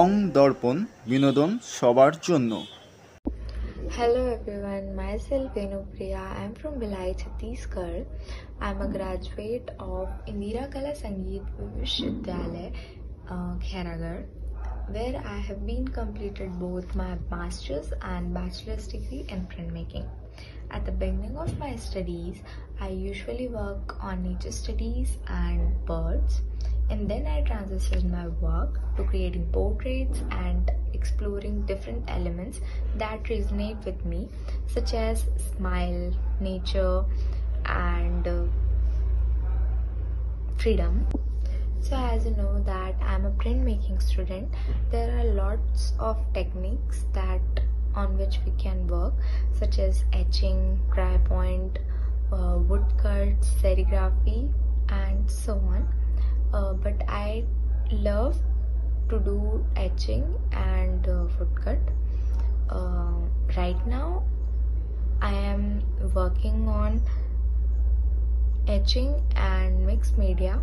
Bong Darpon, Binodon Sabar Junno. Hello everyone, myself Venu Priya. I am from Bilai Chhattishkar. I am a graduate of Indira Kala Sangeet Vishwavidyalaya, Khairagar, where I have been completed both my master's and bachelor's degree in printmaking. At the beginning of my studies, I usually work on nature studies and birds, and then I transitioned my work to creating portraits and exploring different elements that resonate with me, such as smile, nature, and freedom. So as you know that I'm a printmaking student, there are lots of techniques that on which we can work, such as etching, dry point, woodcuts, serigraphy, and so on. But I love to do etching and woodcut. Right now I am working on etching and mixed media.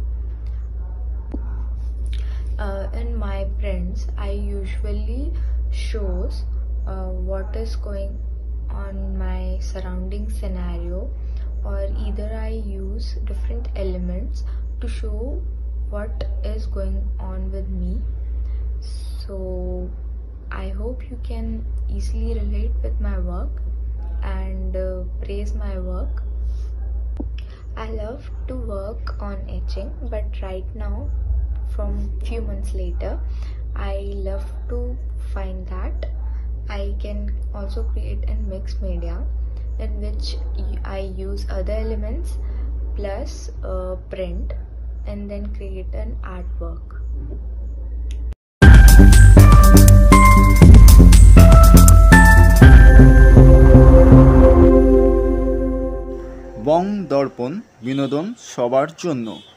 In my prints, I usually shows what is going on my surrounding scenario, or either I use different elements to show what is going on with me. So I hope you can easily relate with my work and praise my work. I love to work on etching, but right now, from few months later, I love to find that I can also create a mixed media in which I use other elements plus print and then create an artwork. Bong Darpon, Binodon Sabar Junno.